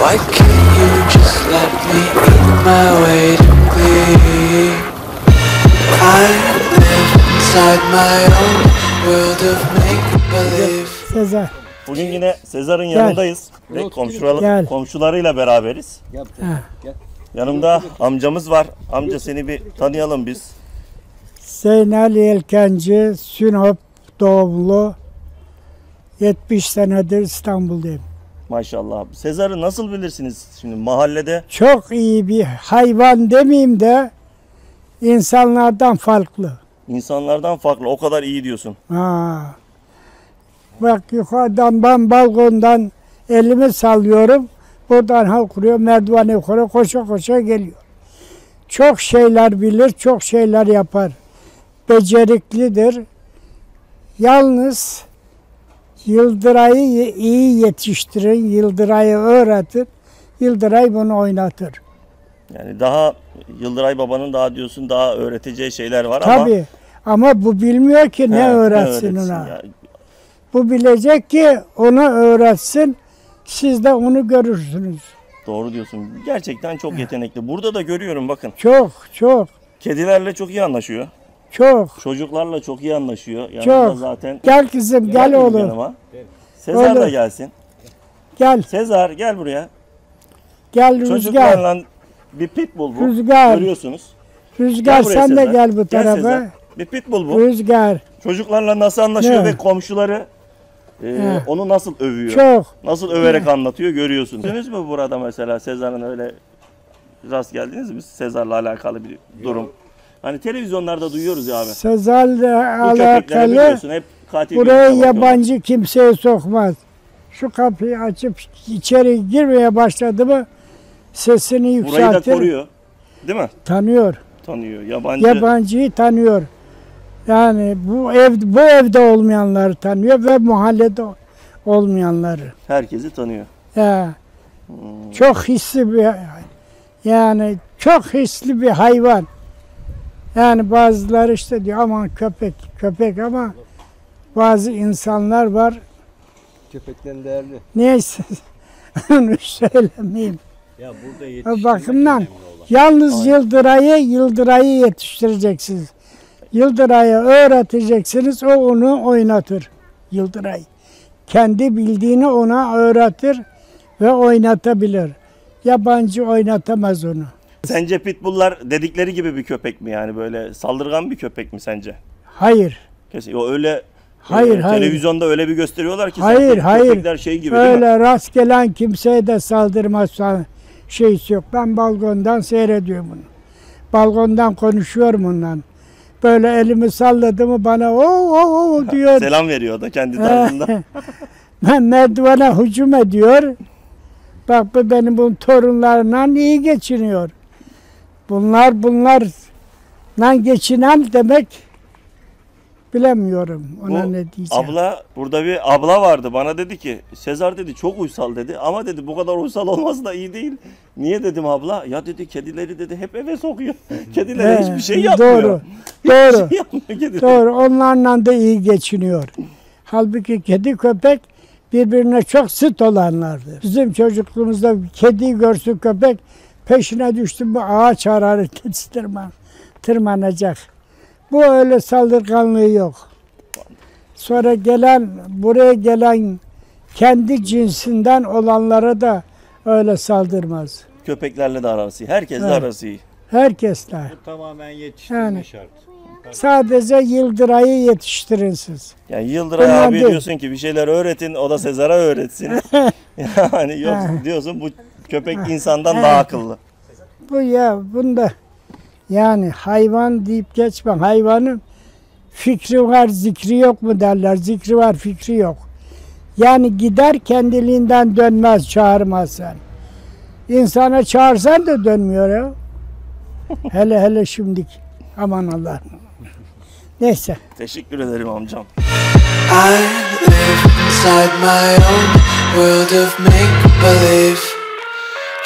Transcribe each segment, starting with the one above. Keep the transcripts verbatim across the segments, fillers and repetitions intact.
Why can't you just let me eat my way to glee? I live inside my own world of make-believe. Sezar. Bugün yine Sezar'ın yanındayız. Ve komşular, komşularıyla beraberiz. Gel. Gel. Yanımda amcamız var. Amca seni bir tanıyalım biz. Zeynel İlkenci, Sinop doğumlu. yetmiş senedir İstanbul'dayım. Maşallah. Sezar'ı nasıl bilirsiniz şimdi mahallede? Çok iyi bir hayvan demeyeyim de insanlardan farklı. İnsanlardan farklı. O kadar iyi diyorsun. Ha. Bak yukarıdan ben balkondan elimi sallıyorum. Buradan halk kuruyor, merdiven yukarı koşa koşa geliyor. Çok şeyler bilir, çok şeyler yapar. Beceriklidir. Yalnız Yıldıray'ı iyi yetiştirin, Yıldıray'ı öğretin. Yıldıray bunu oynatır. Yani daha Yıldıray babanın daha diyorsun daha öğreteceği şeyler var. Tabii, ama. Tabii ama bu bilmiyor ki ne He, öğretsin, öğretsin ona. Ya. Bu bilecek ki ona öğretsin. Siz de onu görürsünüz. Doğru diyorsun. Gerçekten çok yetenekli. Burada da görüyorum bakın. Çok çok. Kedilerle çok iyi anlaşıyor. Çok. Çocuklarla çok iyi anlaşıyor. Yanında çok. Zaten gel kızım gel, gel oğlum. Sezar oğlum. Da gelsin. Gel. Sezar gel buraya. Gel Rüzgar. Çocuklarla bir pitbull bu. Rüzgar. Görüyorsunuz. Rüzgar sen Sezar. De gel bu tarafa. Gel bir pitbull bu. Rüzgar. Çocuklarla nasıl anlaşıyor ne? Ve komşuları. Ee, onu nasıl övüyor? Çok. Nasıl överek He. anlatıyor görüyorsunuz. Gördünüz mü burada mesela Sezar'ın öyle rast geldiniz mi? Sezar'la alakalı bir durum. Yok. Hani televizyonlarda duyuyoruz ya abi. Sezar'la alakalı hep katil buraya yabancı kimseye sokmaz. Şu kapıyı açıp içeri girmeye başladı mı sesini yükseltir. Burayı da koruyor. Değil mi? Tanıyor. Tanıyor. Yabancı. Yabancıyı tanıyor. Yani bu ev bu evde olmayanları tanıyor ve mahallede olmayanları. Herkesi tanıyor. Ee, hmm. Çok hisli bir yani çok hisli bir hayvan. Yani bazıları işte diyor aman köpek köpek ama bazı insanlar var. Köpekten değerli. Neyse onu söylemeyeyim. Ya burada yetiştirmek bakımdan yalnız Aynen. Yıldıray'ı Yıldıray'ı yetiştireceksiniz. Yıldıray'a öğreteceksiniz, o onu oynatır. Yıldıray. Kendi bildiğini ona öğretir ve oynatabilir. Yabancı oynatamaz onu. Sence pitbulllar dedikleri gibi bir köpek mi yani böyle saldırgan bir köpek mi sence? Hayır. Kesin. O öyle hayır, e, hayır. Televizyonda öyle bir gösteriyorlar ki hayır, hayır. Köpekler şey gibi öyle değil mi? Rast gelen kimseye de saldırmaz şeysi yok. Ben balkondan seyrediyorum bunu. Balkondan konuşuyorum onunla. Böyle elimi salladı mı bana o o o diyor. Selam veriyor da kendi tarzında. Ben merdivene hücum ediyor. Bak bu benim bunun torunlarla iyi geçiniyor. Bunlar bunlarla geçinen demek bilemiyorum ona bu, ne diyeceğim. Abla burada bir abla vardı bana dedi ki Sezar dedi çok uysal dedi ama dedi bu kadar uysal olması da iyi değil. Niye dedim abla ya dedi kedileri dedi hep eve sokuyor. Kedilere He, hiçbir şey yapmıyor. Doğru. Hiçbir doğru. Şey yapmıyor doğru. Onlarla da iyi geçiniyor. Halbuki kedi köpek birbirine çok sıt olanlardır. Bizim çocukluğumuzda kedi görsün köpek peşine düştü mü ağaç arar tırman, tırmanacak. Bu öyle saldırganlığı yok. Sonra gelen, buraya gelen kendi cinsinden olanlara da öyle saldırmaz. Köpeklerle de arası iyi, herkesle evet. arası iyi. Herkesle. Bu tamamen yetiştirme yani, şart. Sadece Yıldıray'ı yetiştirin siz. Yani Yıldıray Önemli. Abi diyorsun ki bir şeyler öğretin, o da Sezar'a öğretsin. Yani yok diyorsun bu köpek insandan daha akıllı. Bu ya, bunda... Yani hayvan deyip geçme. Hayvanın fikri var, zikri yok mu derler. Zikri var, fikri yok. Yani gider kendiliğinden dönmez çağırmazsan. İnsana çağırsan da dönmüyor ya. Hele hele şimdiki. Aman Allah'ım. Neyse. Teşekkür ederim amcam. I live inside my own world of make-believe.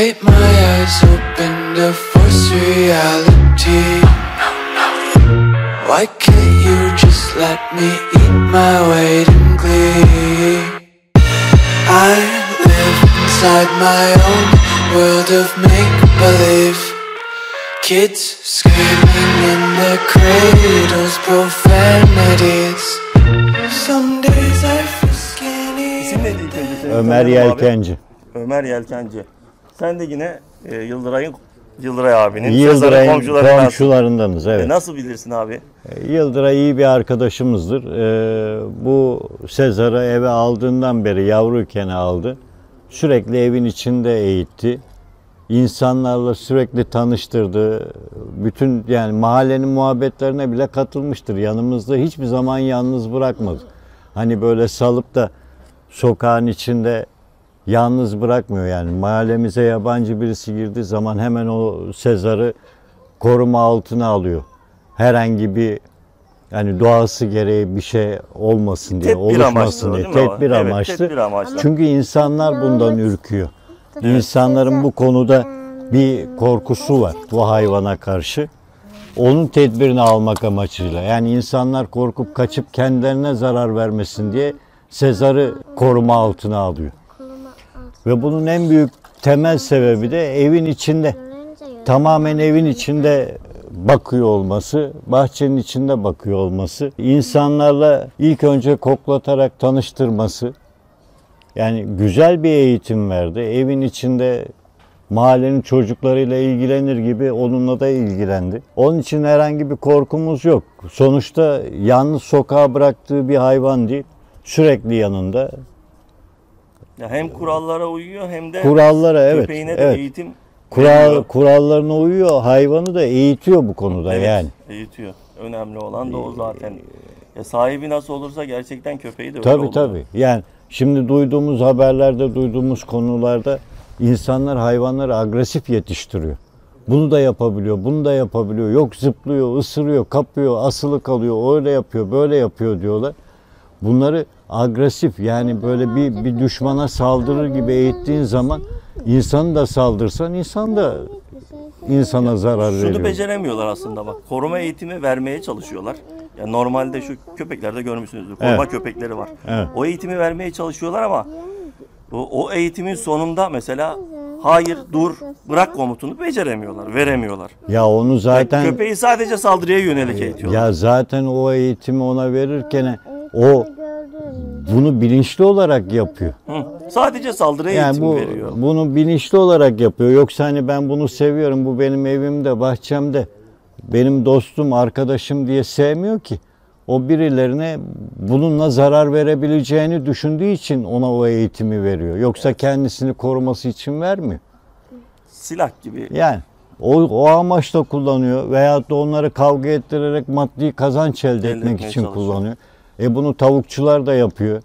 Take my eyes open to force reality. Why can't you just let me eat my weight in glee? I live inside my own world of make-believe. Kids screaming in their cradles, profanities. Some days I feel skinny. Ömer Yelkenci. Ömer Yelkenci. Sen de yine e, Yıldıray'ın, Yıldıray abinin, Yıldıray'ın komşularından. komşularındanız. Evet. E, nasıl bilirsin abi? E, Yıldıray iyi bir arkadaşımızdır. E, bu Sezar'ı eve aldığından beri, yavruyken aldı. Sürekli evin içinde eğitti. İnsanlarla sürekli tanıştırdı. Bütün yani mahallenin muhabbetlerine bile katılmıştır. Yanımızda hiçbir zaman yalnız bırakmadı. Hani böyle salıp da sokağın içinde yalnız bırakmıyor yani. Mahallemize yabancı birisi girdiği zaman hemen o Sezar'ı koruma altına alıyor. Herhangi bir yani doğası gereği bir şey olmasın diye, tedbir oluşmasın amaçlı, diye. Tedbir amaçlı. Evet, tedbir amaçlı. Çünkü insanlar bundan ürküyor. İnsanların bu konuda bir korkusu var bu hayvana karşı. Onun tedbirini almak amacıyla. Yani insanlar korkup kaçıp kendilerine zarar vermesin diye Sezar'ı koruma altına alıyor. Ve bunun en büyük temel sebebi de evin içinde, tamamen evin içinde bakıyor olması, bahçenin içinde bakıyor olması, insanlarla ilk önce koklatarak tanıştırması. Yani güzel bir eğitim verdi. Evin içinde mahallenin çocuklarıyla ilgilenir gibi onunla da ilgilendi. Onun için herhangi bir korkumuz yok. Sonuçta yalnız sokağa bıraktığı bir hayvan değil, sürekli yanında. Ya hem kurallara uyuyor hem de kurallara, köpeğine evet, de evet. eğitim Kural, kurallarına uyuyor, hayvanı da eğitiyor bu konuda evet, yani. Eğitiyor. Önemli olan da o zaten. Ya sahibi nasıl olursa gerçekten köpeği de öyle tabii, olur. Tabii tabii. Yani şimdi duyduğumuz haberlerde, duyduğumuz konularda insanlar hayvanları agresif yetiştiriyor. Bunu da yapabiliyor, bunu da yapabiliyor. Yok zıplıyor, ısırıyor, kapıyor, asılı kalıyor, öyle yapıyor, böyle yapıyor diyorlar. Bunları agresif yani böyle bir, bir düşmana saldırır gibi eğittiğin zaman insanı da saldırsan insan da insana zarar veriyor. Şunu beceremiyorlar aslında bak. Koruma eğitimi vermeye çalışıyorlar. Yani normalde şu köpeklerde görmüşsünüzdür. Koruma evet. köpekleri var. Evet. O eğitimi vermeye çalışıyorlar ama o, o eğitimin sonunda mesela hayır, dur, bırak komutunu beceremiyorlar, veremiyorlar. Ya onu zaten... Yani köpeği sadece saldırıya yönelik eğitiyorlar. Ya zaten o eğitimi ona verirken o bunu bilinçli olarak yapıyor. Hı. Sadece saldırıya yani eğitim bu, veriyor. Bunu bilinçli olarak yapıyor. Yoksa hani ben bunu seviyorum, bu benim evimde, bahçemde, benim dostum, arkadaşım diye sevmiyor ki. O birilerine bununla zarar verebileceğini düşündüğü için ona o eğitimi veriyor. Yoksa kendisini koruması için vermiyor. Silah gibi. Yani o, o amaçla kullanıyor veyahut da onları kavga ettirerek maddi kazanç elde etmek için çalışıyor. kullanıyor. E bunu tavukçular da yapıyor,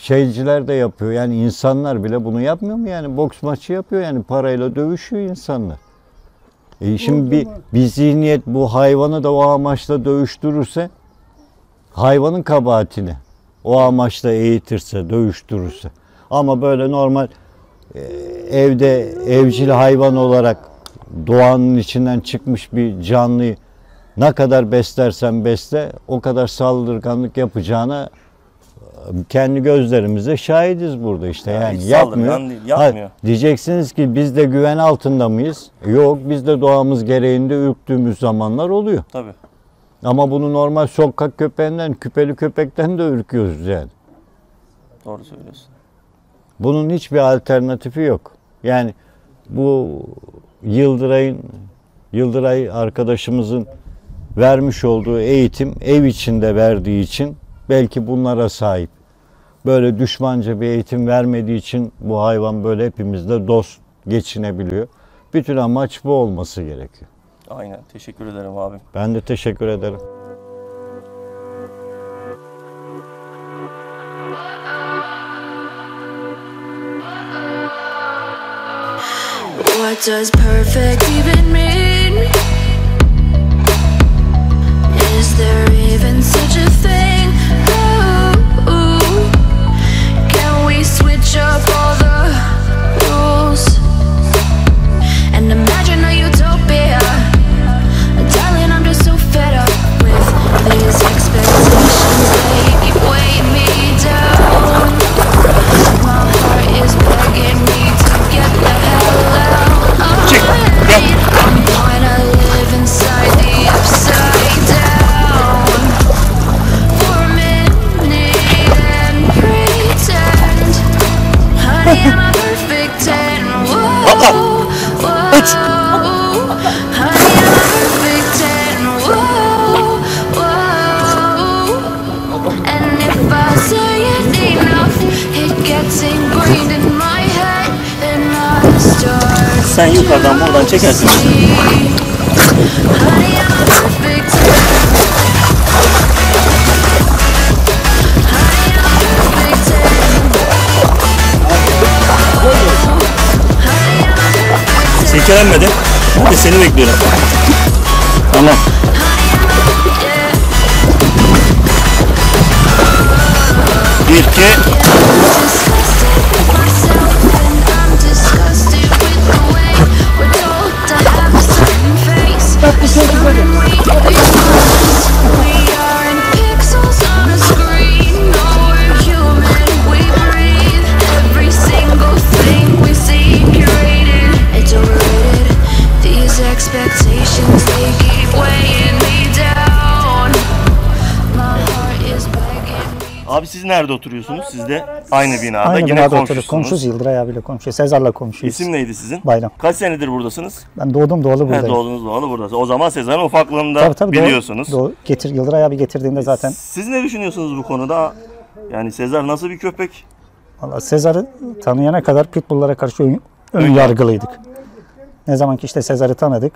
şeyciler de yapıyor. Yani insanlar bile bunu yapmıyor mu? Yani boks maçı yapıyor yani parayla dövüşüyor insanlar. E şimdi bir, bir zihniyet bu hayvanı da o amaçla dövüştürürse hayvanın kabahatini o amaçla eğitirse, dövüştürürse. Ama böyle normal evde evcil hayvan olarak doğanın içinden çıkmış bir canlıyı ne kadar beslersen besle, o kadar saldırganlık yapacağına kendi gözlerimizle şahidiz burada işte. Yani ya yapmıyor. yapmıyor. Ha, diyeceksiniz ki biz de güven altında mıyız? Yok, biz de doğamız gereğinde ürktüğümüz zamanlar oluyor. Tabii. Ama bunu normal sokak köpeğinden, küpeli köpekten de ürküyoruz yani. Doğru söylüyorsun. Bunun hiçbir alternatifi yok. Yani bu Yıldıray'ın Yıldıray arkadaşımızın vermiş olduğu eğitim, ev içinde verdiği için belki bunlara sahip. Böyle düşmanca bir eğitim vermediği için bu hayvan böyle hepimizle dost geçinebiliyor. Bütün amaç bu olması gerekiyor. Aynen. Teşekkür ederim abim. Ben de teşekkür ederim. What does perfect even mean? Is there even such a thing? Ooh, can we switch up all the rules and imagine a utopia? Darling, I'm just so fed up with these expectations. They weigh me down. My heart is begging me to get the hell out. Sen yukarıdan buradan çekersin. Silkelenmedi. Hadi seni bekliyorum. Tamam. Bir, iki... Abi siz nerede oturuyorsunuz? Siz de aynı binada. Aynı yine binada oturuyoruz. Komşuz Yıldıray abiyle komşu. Sezar'la komşuyuz. İsim neydi sizin? Bayram. Kaç senedir buradasınız? Ben doğdum doğalı buradayım. He, doğdunuz doğalı buradasınız. O zaman Sezar'ın ufaklığında tabii, tabii, biliyorsunuz. Doğru, doğru. Getir, Yıldıray abi getirdiğinde zaten. Siz ne düşünüyorsunuz bu konuda? Yani Sezar nasıl bir köpek? Valla Sezar'ı tanıyana kadar pitbull'lara karşı ön, ön yargılıydık. Ne zaman ki işte Sezar'ı tanıdık,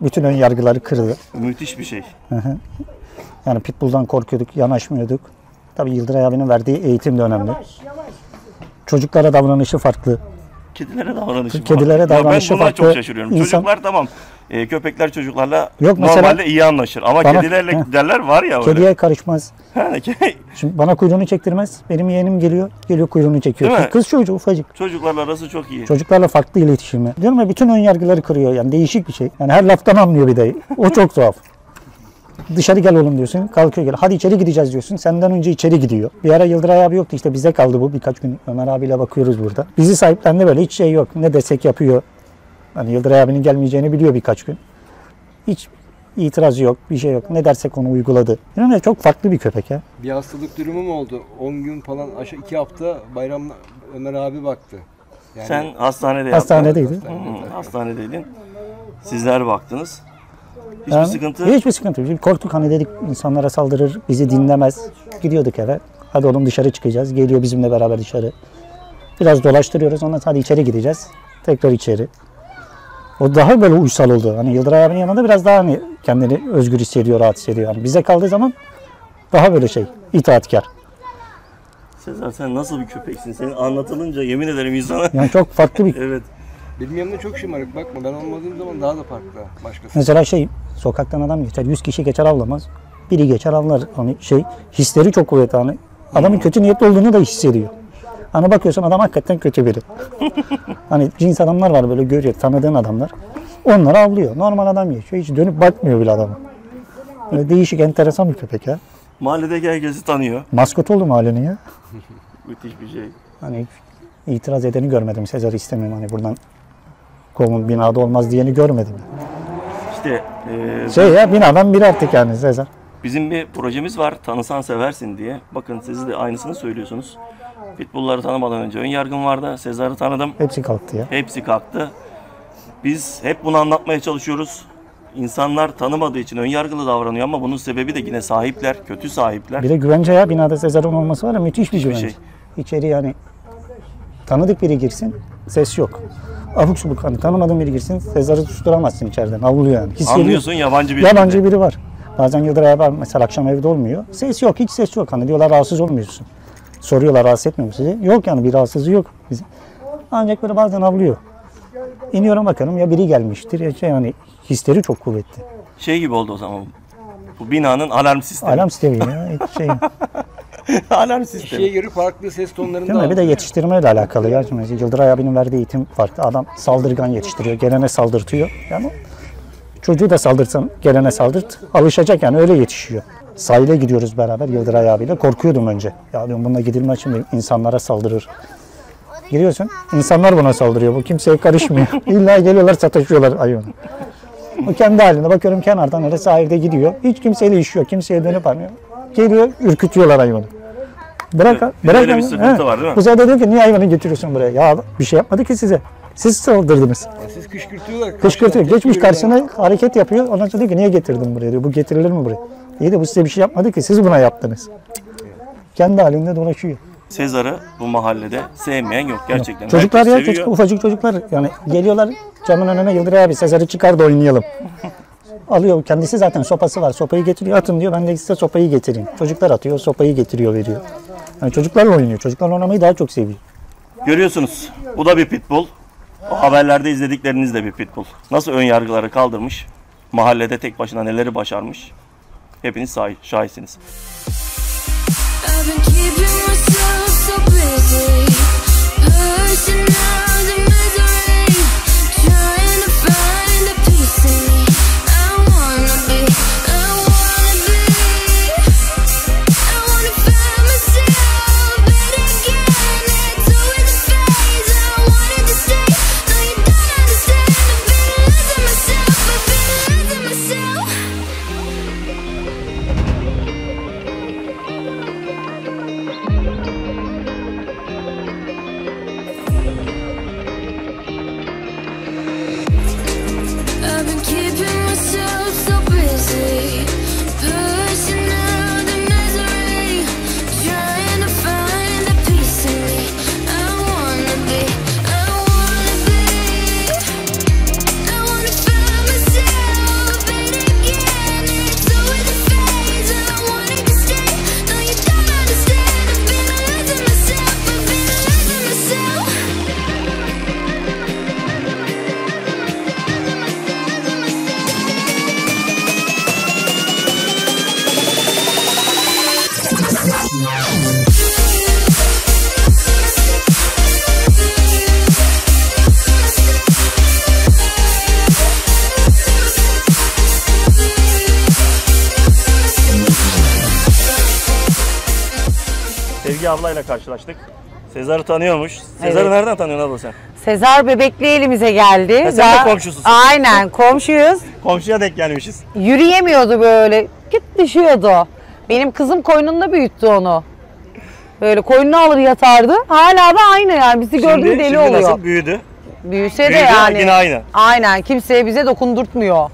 bütün ön yargıları kırıldı. Müthiş bir şey. Yani pitbull'dan korkuyorduk, yanaşmıyorduk. Tabii Yıldıray abinin verdiği eğitim de önemli. Yavaş, yavaş. Çocuklara davranışı farklı. Kedilere davranışı Kedilere farklı. Davranışı ben buna farklı. Çok şaşırıyorum. İnsan... Çocuklar tamam, e, köpekler çocuklarla Yok, normalde mesela, iyi anlaşır. Ama bana, kedilerle he. derler var ya öyle. Kediye karışmaz. Şimdi bana kuyruğunu çektirmez. Benim yeğenim geliyor, geliyor kuyruğunu çekiyor. Kız çocuğu ufacık. Çocuklarla arası çok iyi. Çocuklarla farklı iletişimi. Diyorum ya bütün ön yargıları kırıyor. Yani değişik bir şey. Yani her laftan anlıyor bir de. O çok tuhaf. Dışarı gel oğlum diyorsun, kalkıyor gel. Hadi içeri gideceğiz diyorsun, senden önce içeri gidiyor. Bir ara Yıldıray abi yoktu, işte bize kaldı bu. Birkaç gün Ömer abiyle bakıyoruz burada. Bizi sahiplendi böyle, hiç şey yok. Ne desek yapıyor. Hani Yıldıray abinin gelmeyeceğini biliyor birkaç gün. Hiç itirazı yok, bir şey yok. Ne dersek onu uyguladı. Yani çok farklı bir köpek ya. Bir hastalık durumu mu oldu? on gün falan, aşağı iki hafta Bayram'la Ömer abi baktı. Yani... Sen hastanede hastanedeydin. Hastanedeydin. Hmm, hastanedeydin. Sizler baktınız. Hiçbir yani, sıkıntı? Hiçbir sıkıntı. Şimdi korktuk hani dedik insanlara saldırır, bizi dinlemez. Gidiyorduk eve. Hadi oğlum dışarı çıkacağız. Geliyor bizimle beraber dışarı. Biraz dolaştırıyoruz. Ondan sonra hadi içeri gideceğiz. Tekrar içeri. O daha böyle uysal oldu. Hani Yıldıray abinin yanında biraz daha hani kendini özgür hissediyor, rahat hissediyor. Yani bize kaldığı zaman daha böyle şey, itaatkar. Sezar sen nasıl bir köpeksin? Senin anlatılınca yemin ederim insana. Yani çok farklı bir... Evet. Benim yanımda çok şımarık bakma, ben olmadığım zaman daha da farklı başkası. Mesela şey, sokaktan adam geçer, yüz kişi geçer avlamaz, biri geçer avlar, hani şey, hisleri çok kuvvetli hani. Adamın kötü niyetli olduğunu da hissediyor. Hani bakıyorsun adam hakikaten kötü biri. Hani cins adamlar var böyle görüyor, tanıdığın adamlar. Onları avlıyor, normal adam geçiyor, hiç dönüp bakmıyor bile adama. Böyle değişik, enteresan bir köpek ya. Mahalledeki herkesi tanıyor. Maskot oldu mahallenin ya. Müthiş bir şey. Hani itiraz edeni görmedim, Sezar'ı istemiyorum hani buradan. Komun binada olmaz diyeni görmedim. İşte e, şey ya binadan biri artık yani Sezar. Bizim bir projemiz var tanısan seversin diye. Bakın siz de aynısını söylüyorsunuz. Pitbull'ları tanımadan önce ön yargım vardı. Sezar'ı tanıdım. Hepsi kalktı ya. Hepsi kalktı. Biz hep bunu anlatmaya çalışıyoruz. İnsanlar tanımadığı için önyargılı davranıyor ama bunun sebebi de yine sahipler, kötü sahipler. Bir de güvence ya, binada Sezar'ın olması var ya, müthiş bir hiçbir güvence. Şey. İçeri yani tanıdık biri girsin, ses yok. Abuk subuk, hani tanımadığın biri girsin, Sezar'ı susturamazsın içeriden, avluluyor yani. Hiç anlıyorsun geliyor. yabancı biri. Yabancı de. biri var. Bazen Yıldıray var mesela, akşam evde olmuyor, ses yok, hiç ses yok. Hani diyorlar rahatsız olmuyorsun. Soruyorlar rahatsız etmiyor mu sizi? Yok yani, bir rahatsızlığı yok bizim. Ancak böyle bazen avlıyor. İniyorum bakarım ya biri gelmiştir ya şey, yani hisleri çok kuvvetli. Şey gibi oldu o zaman, bu binanın alarm sistemi. Alarm sistemi ya. Şey. Alarm sistemi. Şeye göre farklı ses tonlarında. Bir de yetiştirmeyle alakalı ya. Şimdi Yıldıray abinin verdiği eğitim farklı. Adam saldırgan yetiştiriyor, gelene saldırtıyor. Yani çocuğu da saldırsan gelene saldırt, alışacak yani, öyle yetişiyor. Sahile gidiyoruz beraber Yıldıray abiyle. Korkuyordum önce. Ya diyorum bununla gidilmez, şimdi insanlara saldırır. Giriyorsun, insanlar buna saldırıyor. Bu kimseye karışmıyor. İlla geliyorlar, sataşıyorlar ayağını. O kendi halinde, bakıyorum kenardan öyle sahilde gidiyor. Hiç kimseyle iş yok, kimseye dönüp almıyor. Geliyor, ürkütüyorlar hayvanı. Bırak, evet, bırak. Böyle bir sıkıntı var değil mi? Bu sefer diyor ki niye hayvanı getiriyorsun buraya? Ya bir şey yapmadı ki size. Siz saldırdınız. Ya siz kışkırtıyorlar. Kışkırtıyor. Geçmiş karşısına yani, hareket yapıyor. Ondan sonra diyor ki niye getirdin buraya diyor. Bu getirilir mi buraya? İyi de bu size bir şey yapmadı ki, siz buna yaptınız. Kendi halinde dolaşıyor. Sezar'ı bu mahallede sevmeyen yok gerçekten. Yok. Çocuklar herkes ya, çocuk, ufacık çocuklar yani geliyorlar camın önüne, Yıldıray abi Sezar'ı çıkar da oynayalım. Alıyor, kendisi zaten sopası var, sopayı getiriyor, atın diyor, ben de size sopayı getireyim. Çocuklar atıyor, sopayı getiriyor, veriyor. Yani çocuklarla oynuyor, çocuklarla oynamayı daha çok seviyor. Görüyorsunuz, bu da bir pitbull. O haberlerde izledikleriniz de bir pitbull. Nasıl ön yargıları kaldırmış, mahallede tek başına neleri başarmış, hepiniz şahitsiniz. Sevgi ablayla karşılaştık. Sezar'ı tanıyormuş. Sezar'ı evet. Nereden tanıyorsun abla sen? Sezar Bebekli elimize geldi. Ha, sen de komşusun. Aynen, komşuyuz. Komşuya denk gelmişiz. Yürüyemiyordu böyle. Git düşüyordu. Benim kızım koynunda büyüttü onu. Böyle koynuna alır yatardı. Hala da aynı yani, bizi gördüğü deli oluyor. Şimdi nasıl büyüdü? Büyüse büyüdü de yani. Yine aynı. Aynen, kimseye bize dokundurtmuyor.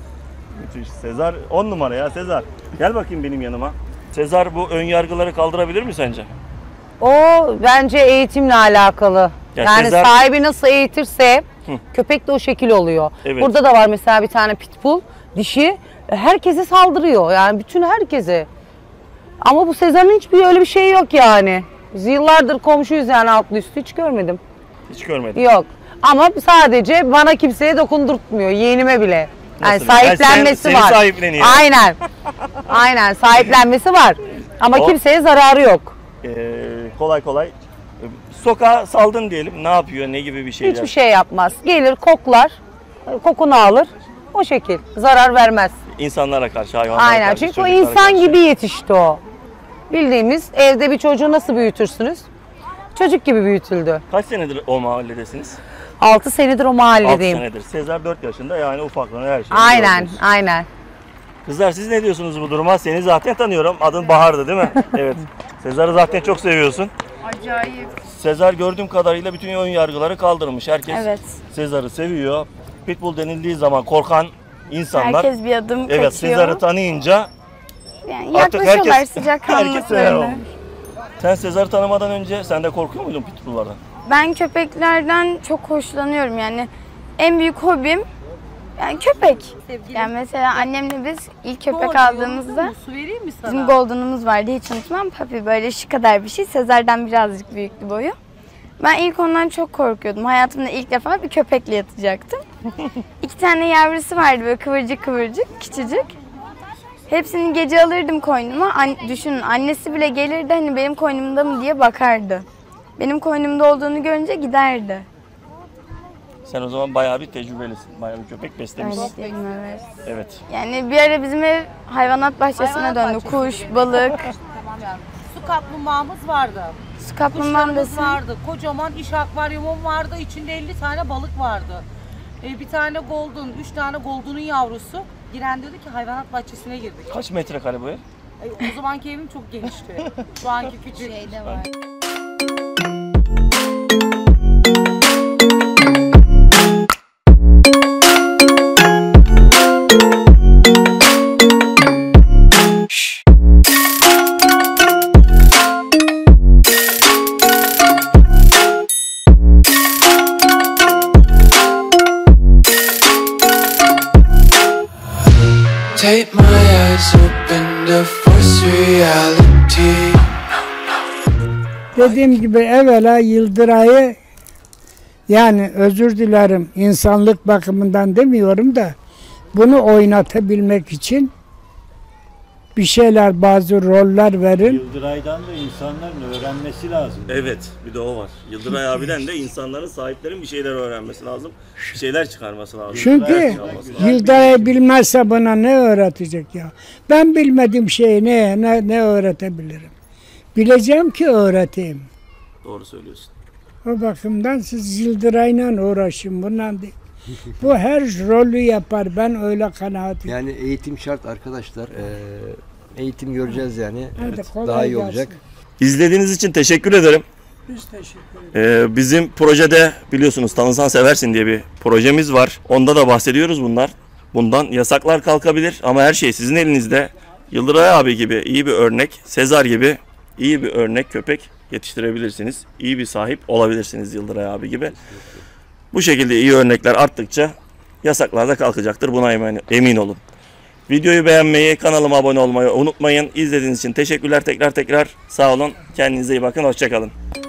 Müthiş. Sezar on numara ya Sezar. Gel bakayım benim yanıma. Sezar bu ön yargıları kaldırabilir mi sence? O bence eğitimle alakalı. Ya yani Sezar... sahibi nasıl eğitirse Hı. köpek de o şekil oluyor. Evet. Burada da var mesela bir tane pitbull dişi, herkese saldırıyor yani, bütün herkese. Ama bu Sezar'ın hiçbir öyle bir şeyi yok yani. Biz yıllardır komşuyuz yani, altlı üstü hiç görmedim. Hiç görmedim. Yok ama sadece bana kimseye dokundurtmuyor, yeğenime bile. Yani nasıl? Sahiplenmesi yani sen, var. Aynen. Aynen, sahiplenmesi var ama o... kimseye zararı yok. Kolay kolay sokağa saldın diyelim, ne yapıyor, ne gibi bir şeyler? Hiçbir şey yapmaz, gelir koklar, kokunu alır, o şekil, zarar vermez. İnsanlara karşı, hayvanlara Aynen, karşı. Aynen, çünkü o insan karşı. gibi yetişti o. Bildiğimiz evde bir çocuğu nasıl büyütürsünüz? Çocuk gibi büyütüldü. Kaç senedir o mahalledesiniz? altı senedir o mahalledeyim. altı senedir, Sezar dört yaşında yani, ufaklığına her şey. Aynen, gördünüz. Aynen. Kızlar siz ne diyorsunuz bu duruma? Seni zaten tanıyorum, adın Bahar'dı değil mi? Evet. Sezar'ı zaten çok seviyorsun. Acayip. Sezar gördüğüm kadarıyla bütün ön yargıları kaldırmış. Herkes evet. Sezar'ı seviyor. Pitbull denildiği zaman korkan insanlar. Herkes bir adım evet, kaçıyor. Evet, Sezar'ı tanıyınca yani artık herkes sıcakkanlılıklarına. Sen Sezar'ı tanımadan önce sen de korkuyor muydun pitbulllardan? Ben köpeklerden çok hoşlanıyorum yani. En büyük hobim yani köpek. Sevgili. Yani mesela annemle biz ilk köpek Golden, aldığımızda bizim Golden'ımız vardı, hiç unutmam. Papi böyle şu kadar bir şey. Sezar'dan birazcık büyüktü boyu. Ben ilk ondan çok korkuyordum. Hayatımda ilk defa bir köpekle yatacaktım. İki tane yavrusu vardı böyle kıvırcık kıvırcık, küçücük. Hepsini gece alırdım koynuma. An düşünün annesi bile gelirdi hani benim koynumda mı diye bakardı. Benim koynumda olduğunu görünce giderdi. Sen o zaman bayağı bir tecrübelisin. Bayağı bir köpek beslemişsin. Evet. Evet. Yani bir ara bizim ev hayvanat bahçesine hayvanat döndü. Bahçesi Kuş, gibi. Balık. Su kaplumbağamız vardı. Su kaplumbağamız vardı. Kocaman iş akvaryumum vardı. İçinde elli tane balık vardı. Ee, bir tane golden, üç tane golden'un yavrusu. Giren diyordu ki hayvanat bahçesine girdik. Kaç metrekare bu ev? Ee, o zamanki evim çok genişti. Şu anki küçük. Şeyde var. Take my eyes open to force reality. Dediğim gibi evvela Yıldıray'ı, yani özür dilerim insanlık bakımından demiyorum da, bunu oynatabilmek için bir şeyler, bazı roller verin. Yıldıray'dan da insanların öğrenmesi lazım. Evet, bir de o var. Yıldıray abiden de insanların, sahiplerin bir şeyler öğrenmesi lazım. Bir şeyler çıkarması lazım. Çünkü Yıldıray bilmezse bana ne öğretecek ya? Ben bilmediğim şeyi ne, ne, ne öğretebilirim? Bileceğim ki öğreteyim. Doğru söylüyorsun. O bakımdan siz Yıldıray'la uğraşın, bundan değil. Bu her rolü yapar, ben öyle kanaatim. Yani eğitim şart arkadaşlar, ee, eğitim göreceğiz yani, evet, daha iyi olacak. İzlediğiniz için teşekkür ederim. Biz teşekkür ederiz. Ee, bizim projede biliyorsunuz Tanısan Seversin diye bir projemiz var. Onda da bahsediyoruz bunlar. Bundan yasaklar kalkabilir ama her şey sizin elinizde. Yıldıray abi gibi iyi bir örnek, Sezar gibi iyi bir örnek köpek yetiştirebilirsiniz. İyi bir sahip olabilirsiniz Yıldıray abi gibi. Bu şekilde iyi örnekler arttıkça yasaklar da kalkacaktır. Buna emin olun. Videoyu beğenmeyi, kanalıma abone olmayı unutmayın. İzlediğiniz için teşekkürler. Tekrar tekrar sağ olun. Kendinize iyi bakın. Hoşça kalın.